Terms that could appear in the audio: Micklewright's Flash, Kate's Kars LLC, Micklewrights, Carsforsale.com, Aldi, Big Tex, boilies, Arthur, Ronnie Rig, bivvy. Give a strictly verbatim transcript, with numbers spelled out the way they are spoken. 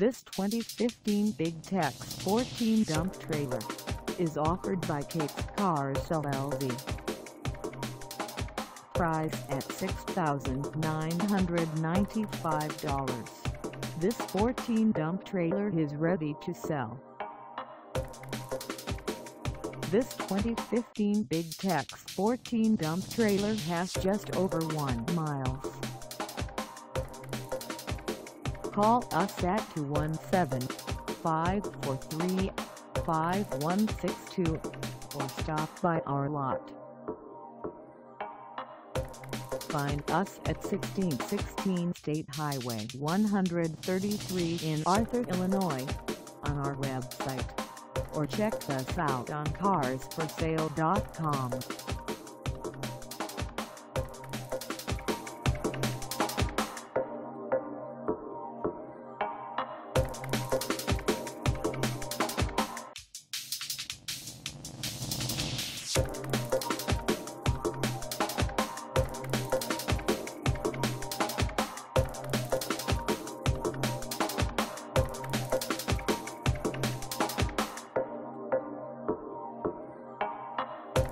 This twenty fifteen Big Tex fourteen dump trailer is offered by Kate's Kars L L C. Priced at six thousand nine hundred ninety-five dollars, this fourteen dump trailer is ready to sell. This twenty fifteen Big Tex fourteen dump trailer has just over one mile. Call us at two one seven, five four three, five one six two or stop by our lot. Find us at sixteen sixteen State Highway one thirty-three in Arthur, Illinois on our website, or check us out on cars for sale dot com.